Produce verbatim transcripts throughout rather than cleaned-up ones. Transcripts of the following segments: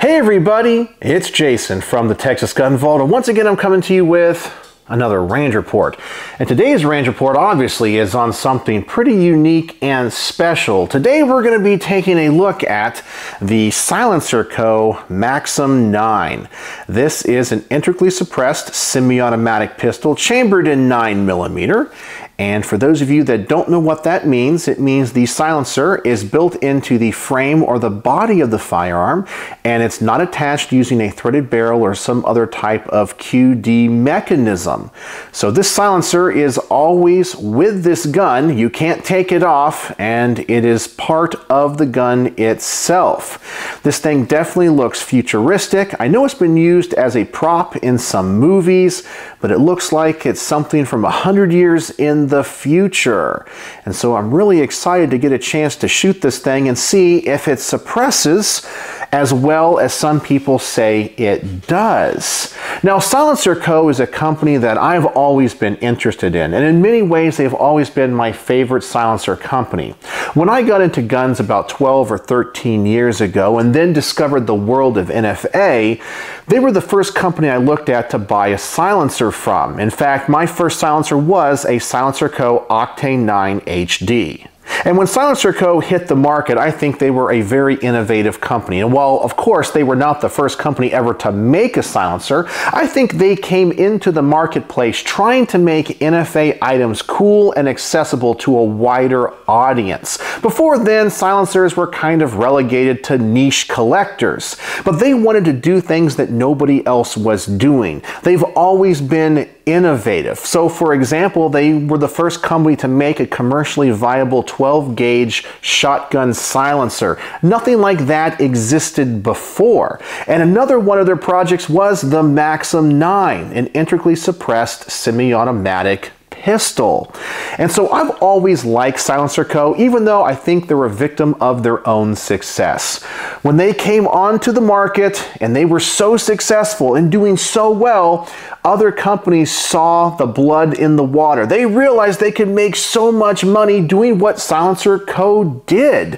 Hey everybody, it's Jason from the Texas Gun Vault, and once again I'm coming to you with another range report. And today's range report obviously is on something pretty unique and special. Today we're going to be taking a look at the SilencerCo Maxim nine. This is an integrally suppressed semi-automatic pistol chambered in nine millimeter. And for those of you that don't know what that means, it means the silencer is built into the frame or the body of the firearm, and it's not attached using a threaded barrel or some other type of Q D mechanism. So this silencer is always with this gun. You can't take it off, and it is part of the gun itself. This thing definitely looks futuristic. I know it's been used as a prop in some movies, but it looks like it's something from a hundred years in the future. And so I'm really excited to get a chance to shoot this thing and see if it suppresses as well as some people say it does. Now, SilencerCo is a company that I've always been interested in, and in many ways they've always been my favorite silencer company. When I got into guns about twelve or thirteen years ago and then discovered the world of N F A, they were the first company I looked at to buy a silencer from. In fact, my first silencer was a SilencerCo Octane nine H D. And when SilencerCo hit the market, I think they were a very innovative company. And while, of course, they were not the first company ever to make a silencer, I think they came into the marketplace trying to make N F A items cool and accessible to a wider audience. Before then, silencers were kind of relegated to niche collectors, but they wanted to do things that nobody else was doing. They've always been innovative. So, for example, they were the first company to make a commercially viable twelve gauge shotgun silencer. Nothing like that existed before. And another one of their projects was the Maxim nine, an integrally suppressed semi-automatic pistol. And so I've always liked SilencerCo, even though I think they're a victim of their own success. When they came onto the market and they were so successful and doing so well, other companies saw the blood in the water. They realized they could make so much money doing what SilencerCo did.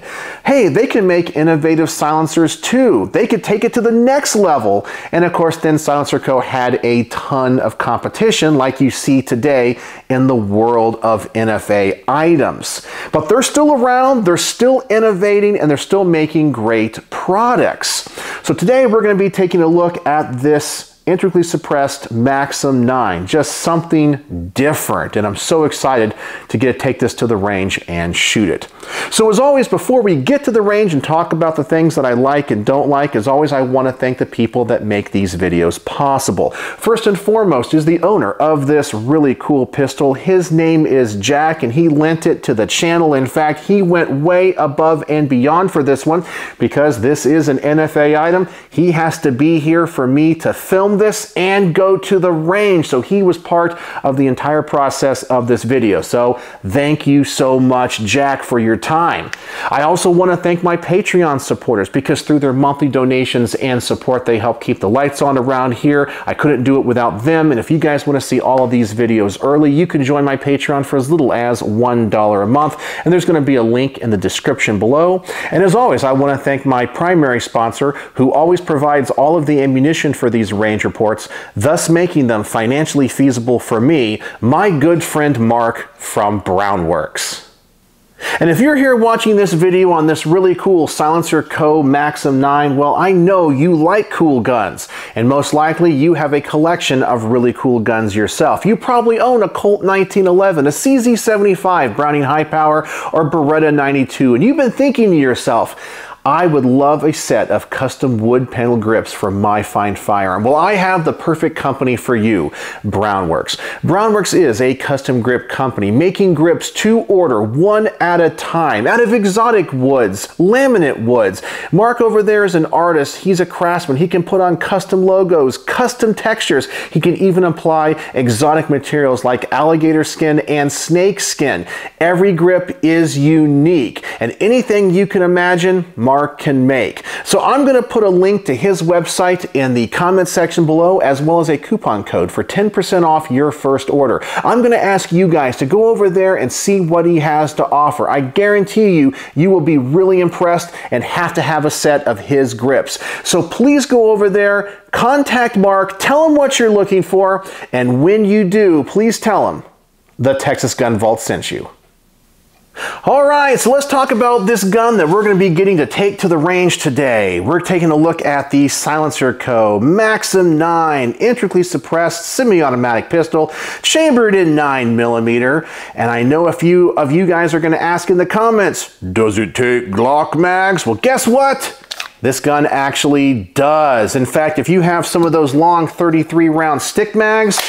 Hey, they can make innovative silencers too. They could take it to the next level. And of course, then SilencerCo had a ton of competition like you see today in the world of N F A items. But they're still around, they're still innovating, and they're still making great products. So today we're going to be taking a look at this integrally suppressed Maxim nine, just something different, and I'm so excited to get to take this to the range and shoot it. So as always, before we get to the range and talk about the things that I like and don't like, as always, I want to thank the people that make these videos possible. First and foremost is the owner of this really cool pistol. His name is Jack, and he lent it to the channel. In fact, he went way above and beyond for this one because this is an N F A item. He has to be here for me to film this and go to the range. So he was part of the entire process of this video. So thank you so much, Jack, for your time. I also want to thank my Patreon supporters because through their monthly donations and support, they help keep the lights on around here. I couldn't do it without them. And if you guys want to see all of these videos early, you can join my Patreon for as little as one dollar a month. And there's going to be a link in the description below. And as always, I want to thank my primary sponsor who always provides all of the ammunition for these range reports, thus making them financially feasible for me, my good friend Mark from Brownworks. And if you're here watching this video on this really cool SilencerCo Maxim nine, well, I know you like cool guns, and most likely you have a collection of really cool guns yourself. You probably own a Colt nineteen eleven, a C Z seventy-five, Browning High Power, or Beretta ninety-two, and you've been thinking to yourself, I would love a set of custom wood panel grips for my fine firearm. Well, I have the perfect company for you, Brownworks. Brownworks is a custom grip company making grips to order one at a time out of exotic woods, laminate woods. Mark over there is an artist. He's a craftsman. He can put on custom logos, custom textures. He can even apply exotic materials like alligator skin and snake skin. Every grip is unique, and anything you can imagine, Mark can make. So I'm going to put a link to his website in the comment section below, as well as a coupon code for ten percent off your first order. I'm going to ask you guys to go over there and see what he has to offer. I guarantee you, you will be really impressed and have to have a set of his grips. So please go over there, contact Mark, tell him what you're looking for, and when you do, please tell him the Texas Gun Vault sent you. All right, so let's talk about this gun that we're going to be getting to take to the range today. We're taking a look at the SilencerCo Maxim nine intricately suppressed semi-automatic pistol, chambered in nine millimeter. And I know a few of you guys are going to ask in the comments, does it take Glock mags? Well, guess what? This gun actually does. In fact, if you have some of those long thirty-three round stick mags,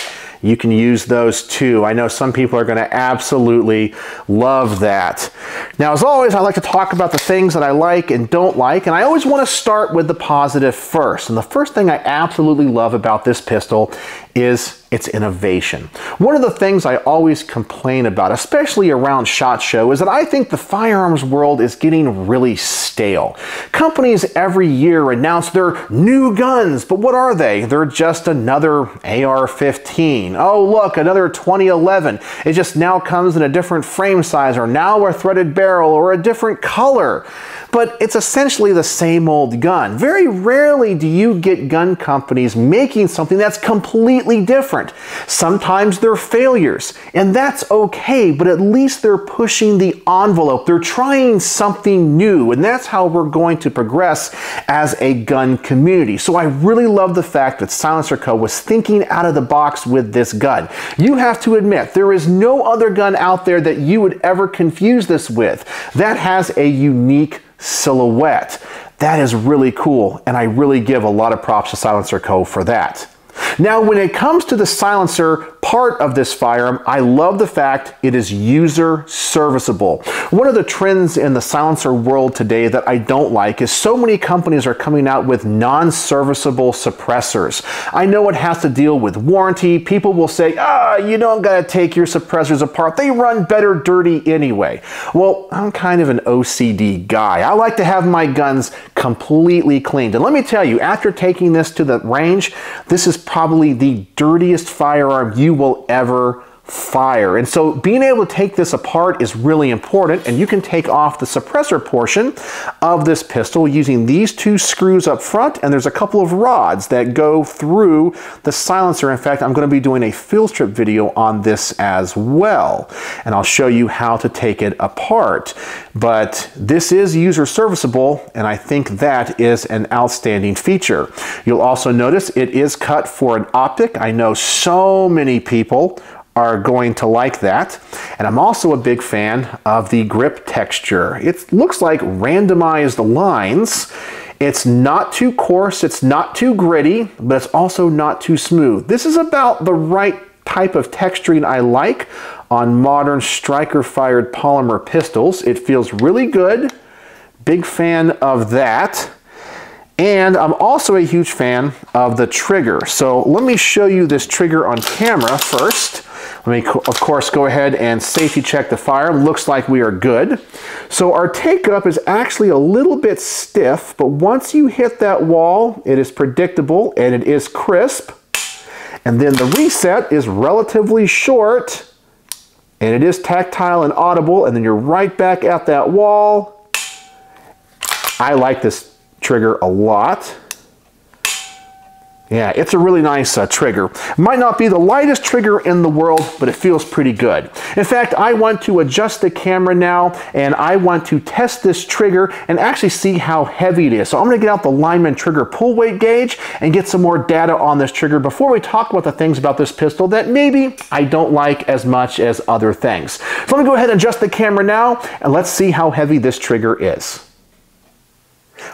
you can use those too. I know some people are gonna absolutely love that. Now, as always, I like to talk about the things that I like and don't like, and I always wanna start with the positive first. And the first thing I absolutely love about this pistol is its innovation. One of the things I always complain about, especially around SHOT Show, is that I think the firearms world is getting really stale. Companies every year announce their new guns, but what are they? They're just another A R fifteen. Oh, look, another twenty eleven. It just now comes in a different frame size, or now a threaded barrel, or a different color. But it's essentially the same old gun. Very rarely do you get gun companies making something that's completely different. Sometimes they're failures, and that's okay, but at least they're pushing the envelope. They're trying something new, and that's how we're going to progress as a gun community. So I really love the fact that SilencerCo was thinking out of the box with this gun. You have to admit, there is no other gun out there that you would ever confuse this with that has a unique silhouette. That is really cool, and I really give a lot of props to SilencerCo for that. Now, when it comes to the silencer part of this firearm, I love the fact it is user serviceable. One of the trends in the silencer world today that I don't like is so many companies are coming out with non-serviceable suppressors. I know it has to deal with warranty. People will say, ah, you don't gotta take your suppressors apart. They run better dirty anyway. Well, I'm kind of an O C D guy. I like to have my guns completely cleaned. And let me tell you, after taking this to the range, this is probably the dirtiest firearm you will ever fire. And so being able to take this apart is really important, and you can take off the suppressor portion of this pistol using these two screws up front, and there's a couple of rods that go through the silencer. In fact, I'm going to be doing a field strip video on this as well, and I'll show you how to take it apart. But this is user serviceable, and I think that is an outstanding feature. You'll also notice it is cut for an optic. I know so many people are going to like that. And I'm also a big fan of the grip texture. It looks like randomized lines. It's not too coarse, it's not too gritty, but it's also not too smooth. This is about the right type of texturing I like on modern striker-fired polymer pistols. It feels really good. Big fan of that. And I'm also a huge fan of the trigger. So let me show you this trigger on camera first. Let me, of course, go ahead and safety check the firearm. Looks like we are good. So our take up is actually a little bit stiff, but once you hit that wall, it is predictable and it is crisp. And then the reset is relatively short and it is tactile and audible. And then you're right back at that wall. I like this trigger a lot. Yeah, it's a really nice uh, trigger. Might not be the lightest trigger in the world, but it feels pretty good. In fact, I want to adjust the camera now, and I want to test this trigger and actually see how heavy it is. So I'm gonna get out the Lyman trigger pull weight gauge and get some more data on this trigger before we talk about the things about this pistol that maybe I don't like as much as other things. So let me go ahead and adjust the camera now, and let's see how heavy this trigger is.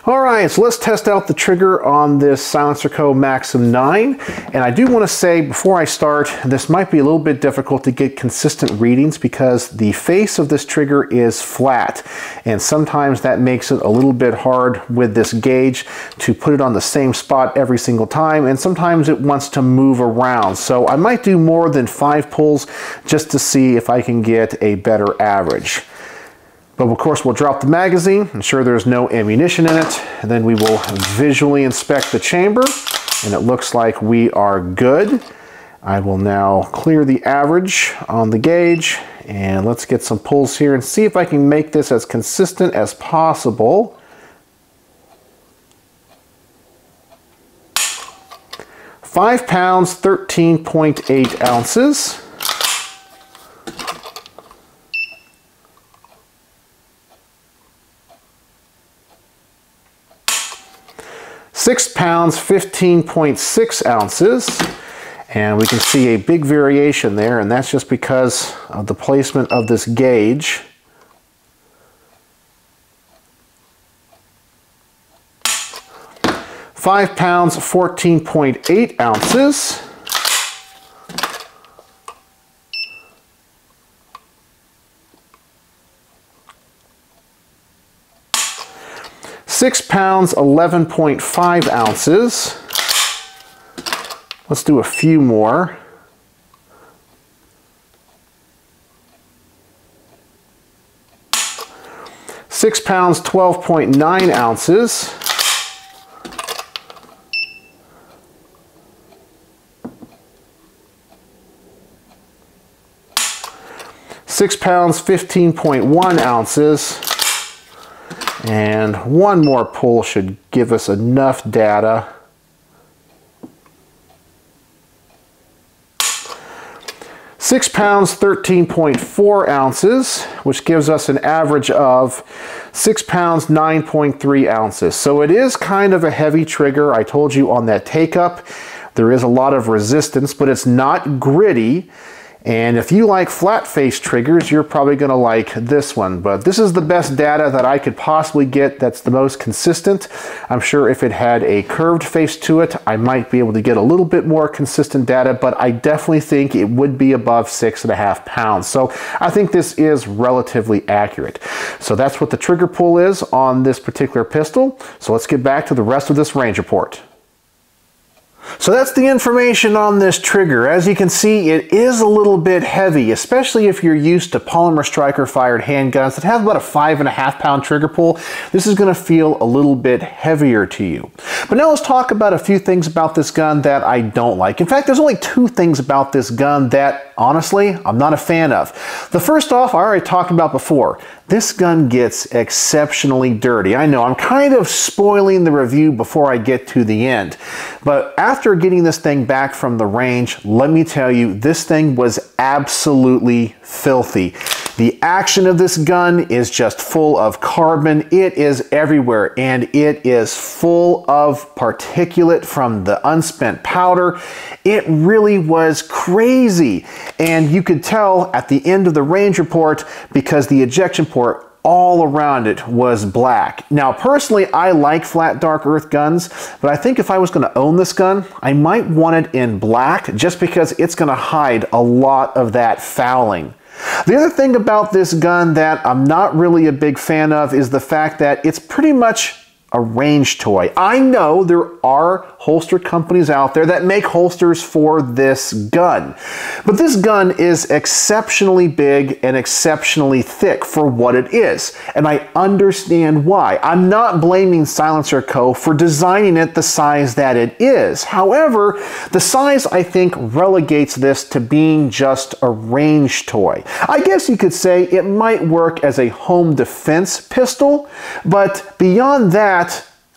All right, so let's test out the trigger on this SilencerCo Maxim nine. And I do want to say before I start, this might be a little bit difficult to get consistent readings because the face of this trigger is flat. And sometimes that makes it a little bit hard with this gauge to put it on the same spot every single time. And sometimes it wants to move around. So I might do more than five pulls just to see if I can get a better average. But of course we'll drop the magazine, ensure there's no ammunition in it, and then we will visually inspect the chamber, and it looks like we are good. I will now clear the average on the gauge, and let's get some pulls here and see if I can make this as consistent as possible. Five pounds, thirteen point eight ounces. Six pounds, fifteen point six ounces. And we can see a big variation there, and that's just because of the placement of this gauge. Five pounds, fourteen point eight ounces. Six pounds, eleven point five ounces. Let's do a few more. Six pounds, twelve point nine ounces. Six pounds, fifteen point one ounces. And one more pull should give us enough data. Six pounds, thirteen point four ounces, which gives us an average of six pounds, nine point three ounces. So it is kind of a heavy trigger. I told you on that take up, there is a lot of resistance, but it's not gritty. And if you like flat face triggers, you're probably gonna like this one, but this is the best data that I could possibly get that's the most consistent. I'm sure if it had a curved face to it, I might be able to get a little bit more consistent data, but I definitely think it would be above six and a half pounds. So I think this is relatively accurate. So that's what the trigger pull is on this particular pistol. So let's get back to the rest of this range report. So that's the information on this trigger. As you can see, it is a little bit heavy, especially if you're used to polymer striker fired handguns that have about a five and a half pound trigger pull. This is going to feel a little bit heavier to you. But now let's talk about a few things about this gun that I don't like. In fact, there's only two things about this gun that, honestly, I'm not a fan of. The first off, I already talked about before. This gun gets exceptionally dirty. I know I'm kind of spoiling the review before I get to the end, but after getting this thing back from the range, let me tell you, this thing was absolutely filthy. The action of this gun is just full of carbon. It is everywhere, and it is full of particulate from the unspent powder. It really was crazy. And you could tell at the end of the range report because the ejection port all around it was black. Now, personally, I like flat dark earth guns, but I think if I was going to own this gun, I might want it in black just because it's going to hide a lot of that fouling. The other thing about this gun that I'm not really a big fan of is the fact that it's pretty much a range toy. I know there are holster companies out there that make holsters for this gun, but this gun is exceptionally big and exceptionally thick for what it is, and I understand why. I'm not blaming SilencerCo for designing it the size that it is. However, the size I think relegates this to being just a range toy. I guess you could say it might work as a home defense pistol, but beyond that,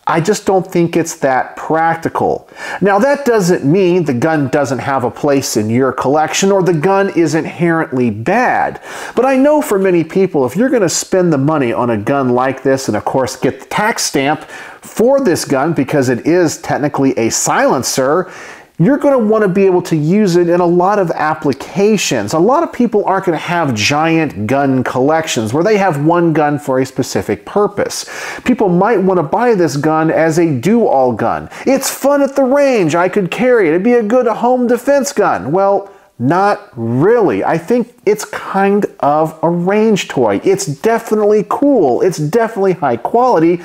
I just don't think it's that practical. Now, that doesn't mean the gun doesn't have a place in your collection or the gun is inherently bad. But I know for many people, if you're going to spend the money on a gun like this and, of course, get the tax stamp for this gun because it is technically a silencer, you're going to want to be able to use it in a lot of applications. A lot of people aren't going to have giant gun collections where they have one gun for a specific purpose. People might want to buy this gun as a do-all gun. It's fun at the range. I could carry it. It'd be a good home defense gun. Well, not really. I think it's kind of a range toy. It's definitely cool. It's definitely high quality.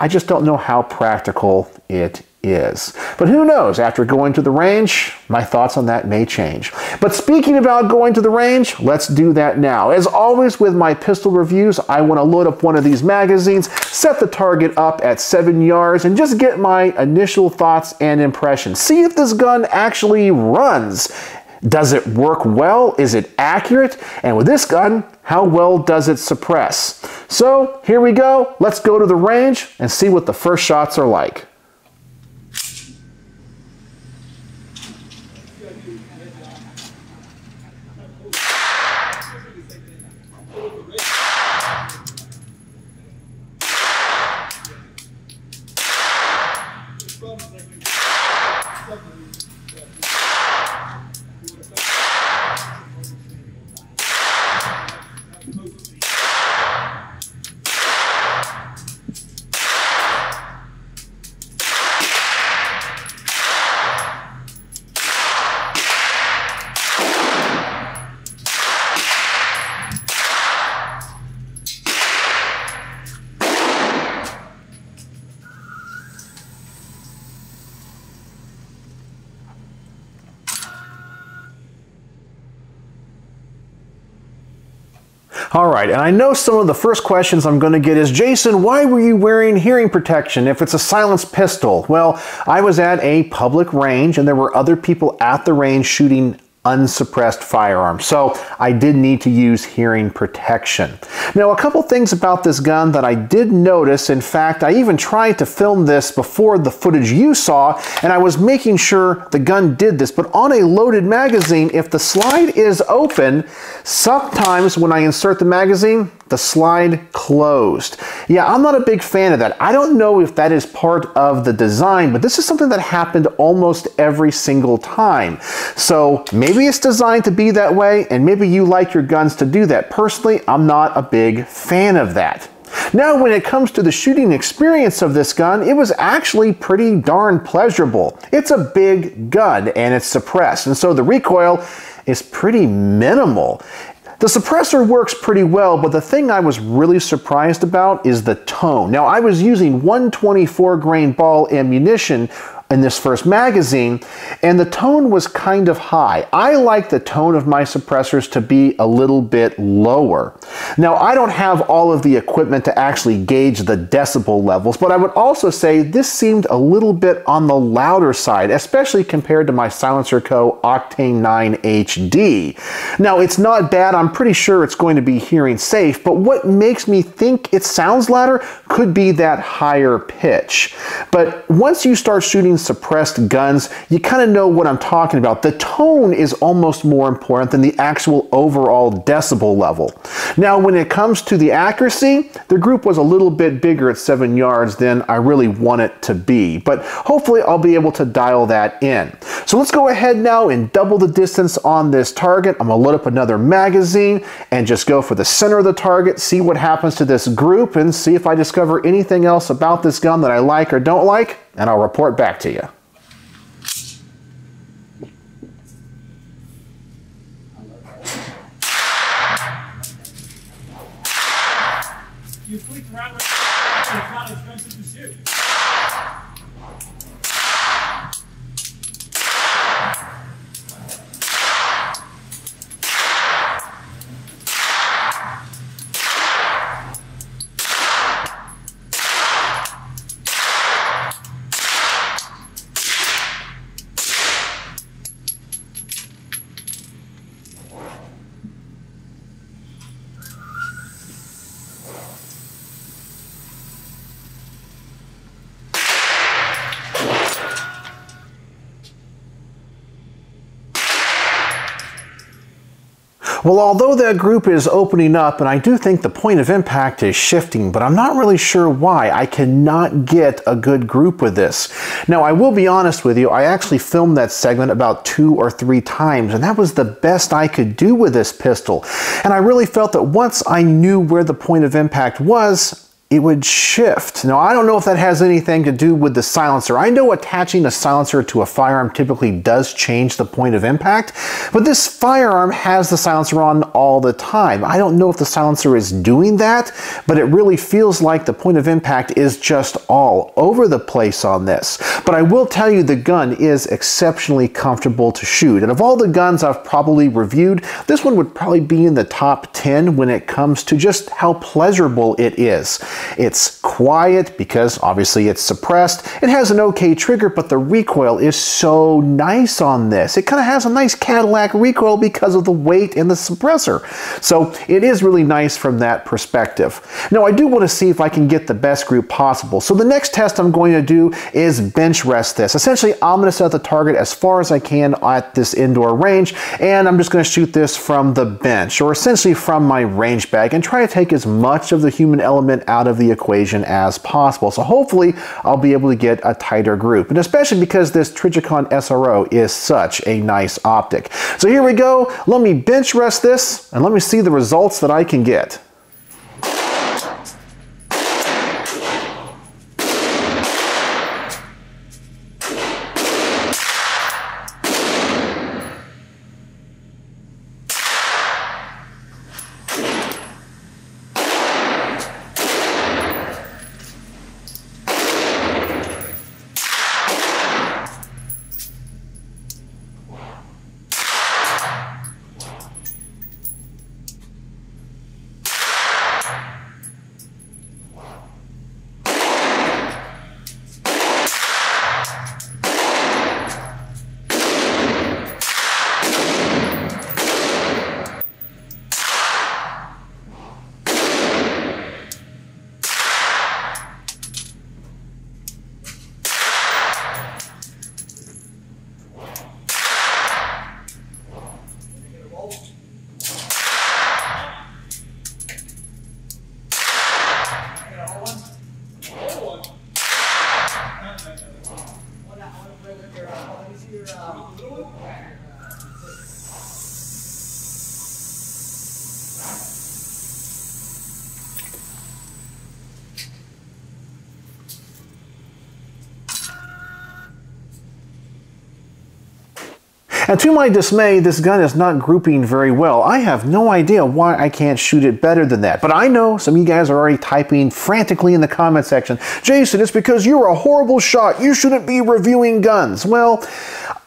I just don't know how practical it is. But who knows, after going to the range, my thoughts on that may change. But speaking about going to the range, let's do that now. As always with my pistol reviews, I want to load up one of these magazines, set the target up at seven yards, and just get my initial thoughts and impressions. See if this gun actually runs. Does it work well? Is it accurate? And with this gun, how well does it suppress? So here we go. Let's go to the range and see what the first shots are like. All right, and I know some of the first questions I'm going to get is, Jason, why were you wearing hearing protection if it's a silenced pistol? Well, I was at a public range and there were other people at the range shooting unsuppressed firearms, so I did need to use hearing protection. Now, a couple things about this gun that I did notice. In fact, I even tried to film this before the footage you saw, and I was making sure the gun did this, but on a loaded magazine, if the slide is open, sometimes when I insert the magazine, the slide closed. Yeah, I'm not a big fan of that. I don't know if that is part of the design, but this is something that happened almost every single time. So maybe Maybe it's designed to be that way, and maybe you like your guns to do that. Personally, I'm not a big fan of that. Now, when it comes to the shooting experience of this gun, it was actually pretty darn pleasurable. It's a big gun, and it's suppressed, and so the recoil is pretty minimal. The suppressor works pretty well, but the thing I was really surprised about is the tone. Now, I was using one twenty-four grain ball ammunition in this first magazine, and the tone was kind of high. I like the tone of my suppressors to be a little bit lower. Now, I don't have all of the equipment to actually gauge the decibel levels, but I would also say this seemed a little bit on the louder side, especially compared to my SilencerCo Octane nine H D. Now, it's not bad. I'm pretty sure it's going to be hearing safe, but what makes me think it sounds louder could be that higher pitch. But once you start shooting suppressed guns, you kind of know what I'm talking about. The tone is almost more important than the actual overall decibel level. Now, when it comes to the accuracy, the group was a little bit bigger at seven yards than I really want it to be, but hopefully I'll be able to dial that in. So let's go ahead now and double the distance on this target. I'm gonna load up another magazine and just go for the center of the target, see what happens to this group, and see if I discover anything else about this gun that I like or don't like, and I'll report back to you. You fleek around with it's not expensive to shoot. Well, although that group is opening up, and I do think the point of impact is shifting, but I'm not really sure why. I cannot get a good group with this. Now, I will be honest with you, I actually filmed that segment about two or three times, and that was the best I could do with this pistol. And I really felt that once I knew where the point of impact was, it would shift. Now, I don't know if that has anything to do with the silencer. I know attaching a silencer to a firearm typically does change the point of impact, but this firearm has the silencer on all the time. I don't know if the silencer is doing that, but it really feels like the point of impact is just all over the place on this. But I will tell you the gun is exceptionally comfortable to shoot. And of all the guns I've probably reviewed, this one would probably be in the top ten when it comes to just how pleasurable it is. It's quiet because obviously it's suppressed. It has an okay trigger, but the recoil is so nice on this. It kind of has a nice Cadillac recoil because of the weight and the suppressor. So it is really nice from that perspective. Now I do want to see if I can get the best group possible. So the next test I'm going to do is bench rest this. Essentially, I'm going to set the target as far as I can at this indoor range, and I'm just going to shoot this from the bench, or essentially from my range bag, and try to take as much of the human element out of the equation as possible. So hopefully I'll be able to get a tighter group, and especially because this Trijicon S R O is such a nice optic. So here we go. Let me bench rest this and let me see the results that I can get. And to my dismay, this gun is not grouping very well. I have no idea why I can't shoot it better than that. But I know some of you guys are already typing frantically in the comment section, "Jason, it's because you're a horrible shot. You shouldn't be reviewing guns." Well,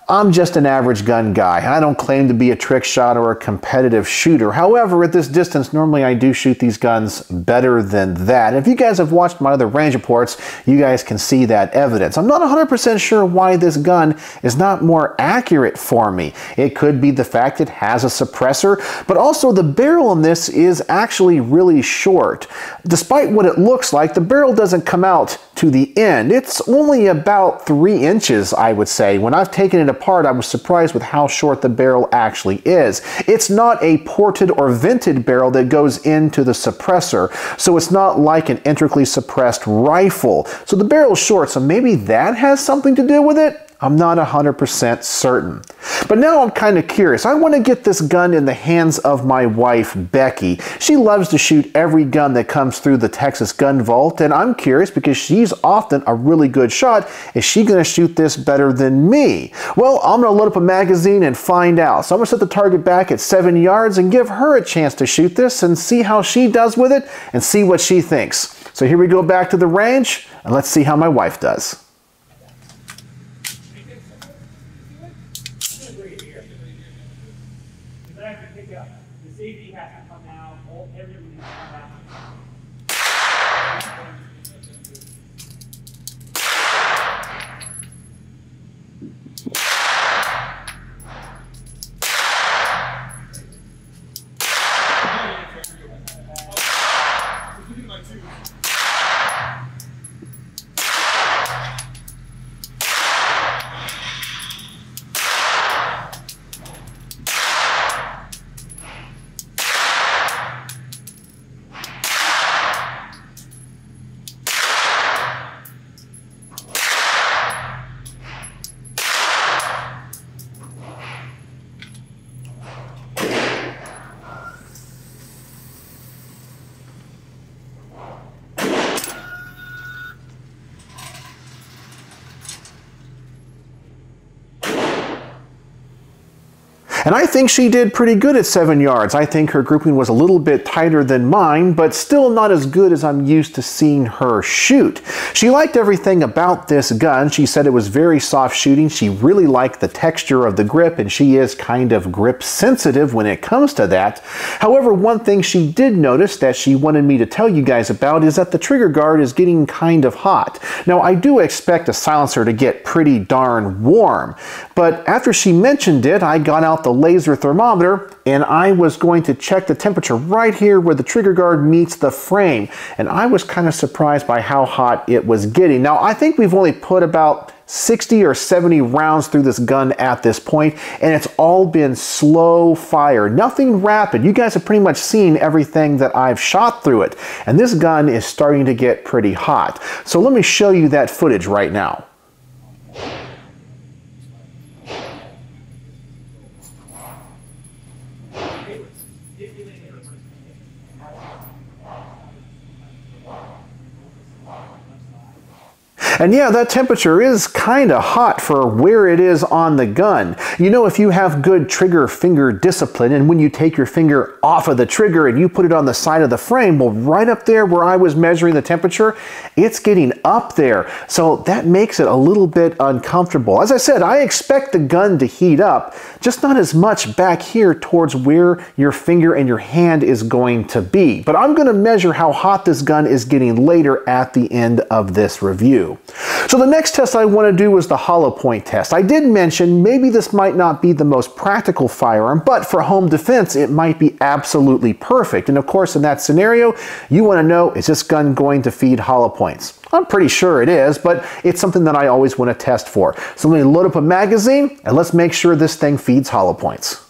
I'm just an average gun guy. I don't claim to be a trick shot or a competitive shooter. However, at this distance, normally I do shoot these guns better than that. If you guys have watched my other range reports, you guys can see that evidence. I'm not one hundred percent sure why this gun is not more accurate for me. It could be the fact it has a suppressor, but also the barrel on this is actually really short. Despite what it looks like, the barrel doesn't come out to the end. It's only about three inches, I would say. When I've taken it apart, I was surprised with how short the barrel actually is. It's not a ported or vented barrel that goes into the suppressor, so it's not like an intricately suppressed rifle. So the barrel's short, so maybe that has something to do with it? I'm not one hundred percent certain. But now I'm kind of curious. I want to get this gun in the hands of my wife, Becky. She loves to shoot every gun that comes through the Texas Gun Vault, and I'm curious because she's often a really good shot. Is she going to shoot this better than me? Well, I'm going to load up a magazine and find out. So I'm going to set the target back at seven yards and give her a chance to shoot this and see how she does with it and see what she thinks. So here we go back to the range, and let's see how my wife does. And I think she did pretty good at seven yards. I think her grouping was a little bit tighter than mine, but still not as good as I'm used to seeing her shoot. She liked everything about this gun. She said it was very soft shooting. She really liked the texture of the grip, and she is kind of grip sensitive when it comes to that. However, one thing she did notice that she wanted me to tell you guys about is that the trigger guard is getting kind of hot. Now, I do expect a silencer to get pretty darn warm, but after she mentioned it, I got out the laser thermometer and I was going to check the temperature right here where the trigger guard meets the frame, and I was kind of surprised by how hot it was getting. Now, I think we've only put about sixty or seventy rounds through this gun at this point, and it's all been slow fire, nothing rapid. You guys have pretty much seen everything that I've shot through it, and this gun is starting to get pretty hot. So let me show you that footage right now. And yeah, that temperature is kind of hot for where it is on the gun. You know, if you have good trigger finger discipline, and when you take your finger off of the trigger and you put it on the side of the frame, well, right up there where I was measuring the temperature, it's getting up there. So that makes it a little bit uncomfortable. As I said, I expect the gun to heat up, just not as much back here towards where your finger and your hand is going to be. But I'm going to measure how hot this gun is getting later at the end of this review. So the next test I want to do is the hollow point test. I did mention maybe this might not be the most practical firearm, but for home defense it might be absolutely perfect. And of course, in that scenario, you want to know, is this gun going to feed hollow points? I'm pretty sure it is, but it's something that I always want to test for. So let me load up a magazine and let's make sure this thing feeds hollow points.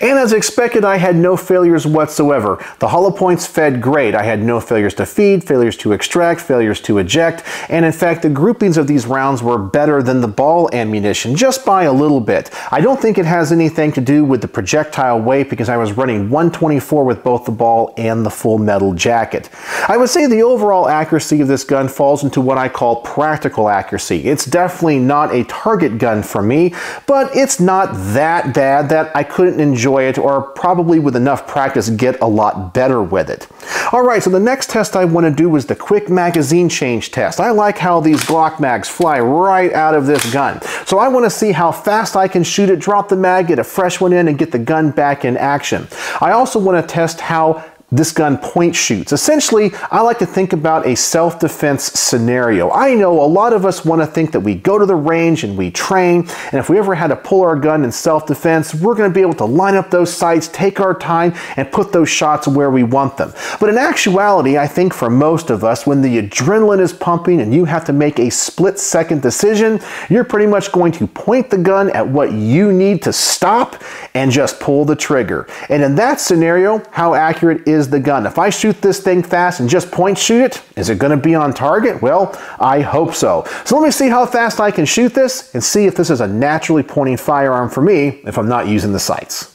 And as expected, I had no failures whatsoever. The hollow points fed great. I had no failures to feed, failures to extract, failures to eject, and in fact, the groupings of these rounds were better than the ball ammunition, just by a little bit. I don't think it has anything to do with the projectile weight, because I was running one twenty-four with both the ball and the full metal jacket. I would say the overall accuracy of this gun falls into what I call practical accuracy. It's definitely not a target gun for me, but it's not that bad that I couldn't enjoy it, or probably with enough practice get a lot better with it. Alright, so the next test I want to do is the quick magazine change test. I like how these Glock mags fly right out of this gun. So I want to see how fast I can shoot it, drop the mag, get a fresh one in, and get the gun back in action. I also want to test how this gun point shoots. Essentially, I like to think about a self-defense scenario. I know a lot of us want to think that we go to the range and we train, and if we ever had to pull our gun in self-defense, we're going to be able to line up those sights, take our time, and put those shots where we want them. But in actuality, I think for most of us, when the adrenaline is pumping and you have to make a split-second decision, you're pretty much going to point the gun at what you need to stop and just pull the trigger. And in that scenario, how accurate is the gun? If I shoot this thing fast and just point shoot it, is it going to be on target? Well, I hope so. So let me see how fast I can shoot this and see if this is a naturally pointing firearm for me if I'm not using the sights.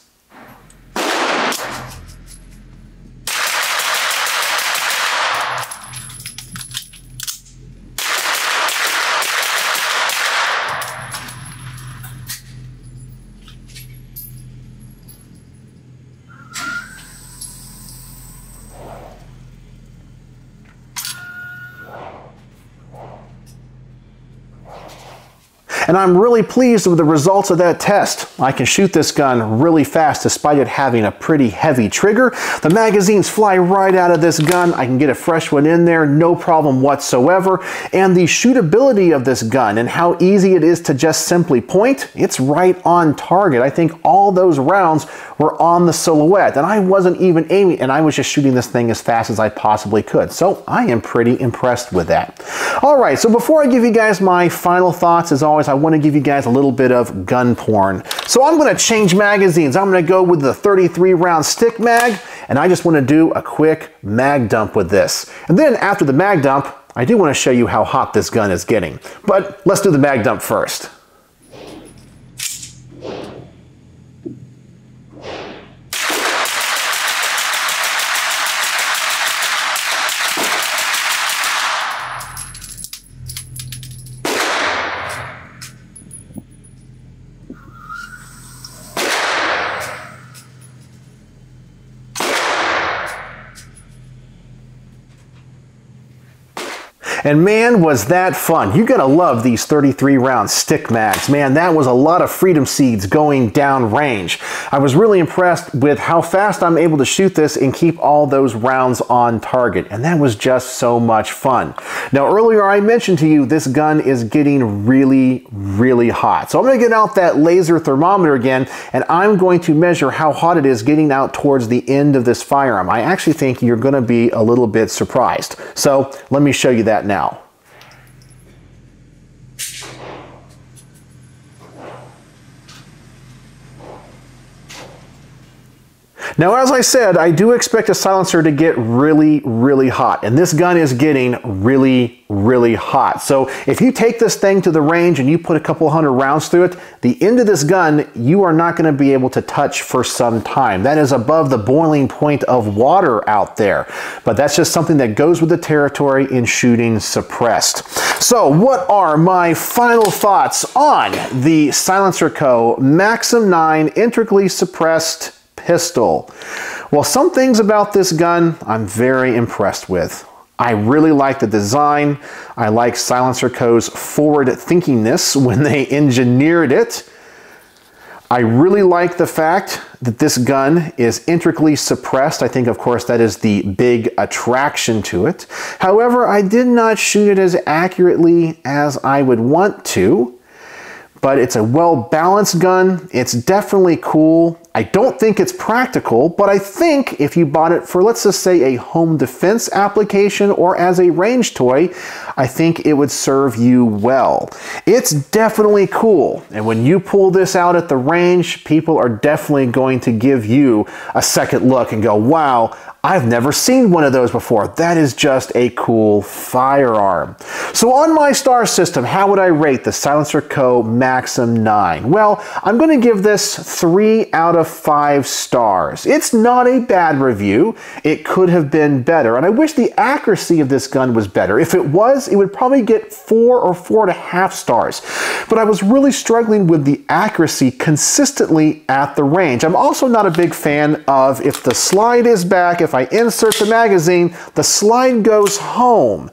and I'm really pleased with the results of that test. I can shoot this gun really fast despite it having a pretty heavy trigger. The magazines fly right out of this gun. I can get a fresh one in there, no problem whatsoever. And the shootability of this gun and how easy it is to just simply point, it's right on target. I think all those rounds were on the silhouette, and I wasn't even aiming, and I was just shooting this thing as fast as I possibly could. So I am pretty impressed with that. All right, so before I give you guys my final thoughts, as always, I want to give you guys a little bit of gun porn. So I'm going to change magazines. I'm going to go with the thirty-three round stick mag, and I just want to do a quick mag dump with this. And then after the mag dump, I do want to show you how hot this gun is getting. But let's do the mag dump first. And man, was that fun. You're gonna love these thirty-three round stick mags. Man, that was a lot of freedom seeds going down range. I was really impressed with how fast I'm able to shoot this and keep all those rounds on target. And that was just so much fun. Now, earlier I mentioned to you, this gun is getting really, really hot. So I'm gonna get out that laser thermometer again, and I'm going to measure how hot it is getting out towards the end of this firearm. I actually think you're gonna be a little bit surprised. So let me show you that now. Now. Now, as I said, I do expect a silencer to get really, really hot, and this gun is getting really, really hot. So if you take this thing to the range and you put a couple hundred rounds through it, the end of this gun, you are not going to be able to touch for some time. That is above the boiling point of water out there, but that's just something that goes with the territory in shooting suppressed. So what are my final thoughts on the SilencerCo Maxim nine Integrally Suppressed Pistol? Well, some things about this gun I'm very impressed with. I really like the design. I like SilencerCo's forward-thinkingness when they engineered it. I really like the fact that this gun is intricately suppressed. I think, of course, that is the big attraction to it. However, I did not shoot it as accurately as I would want to, but it's a well-balanced gun. It's definitely cool. I don't think it's practical, but I think if you bought it for, let's just say, a home defense application or as a range toy, I think it would serve you well. It's definitely cool, and when you pull this out at the range, people are definitely going to give you a second look and go, wow, I've never seen one of those before. That is just a cool firearm. So on my star system, how would I rate the SilencerCo Maxim nine? Well, I'm going to give this three out of five stars. It's not a bad review. It could have been better, and I wish the accuracy of this gun was better. If it was, it would probably get four or four and a half stars. But I was really struggling with the accuracy consistently at the range. I'm also not a big fan of, if the slide is back, if If I insert the magazine, the slide goes home.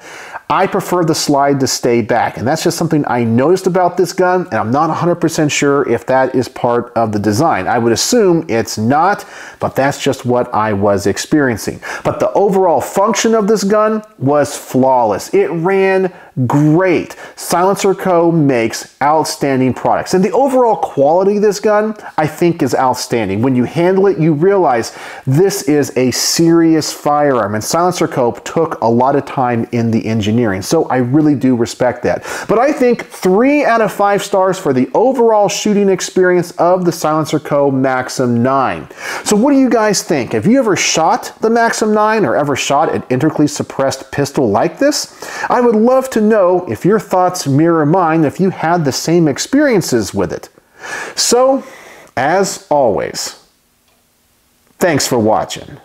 I prefer the slide to stay back, and that's just something I noticed about this gun, and I'm not one hundred percent sure if that is part of the design. I would assume it's not, but that's just what I was experiencing. But the overall function of this gun was flawless. It ran great. SilencerCo makes outstanding products, and the overall quality of this gun, I think, is outstanding. When you handle it, you realize this is a serious firearm, and SilencerCo took a lot of time in the engineering, so I really do respect that. But I think three out of five stars for the overall shooting experience of the SilencerCo Maxim nine. So what do you guys think? Have you ever shot the Maxim nine or ever shot an integrally suppressed pistol like this? I would love to know if your thoughts mirror mine, if you had the same experiences with it. So, as always, thanks for watching.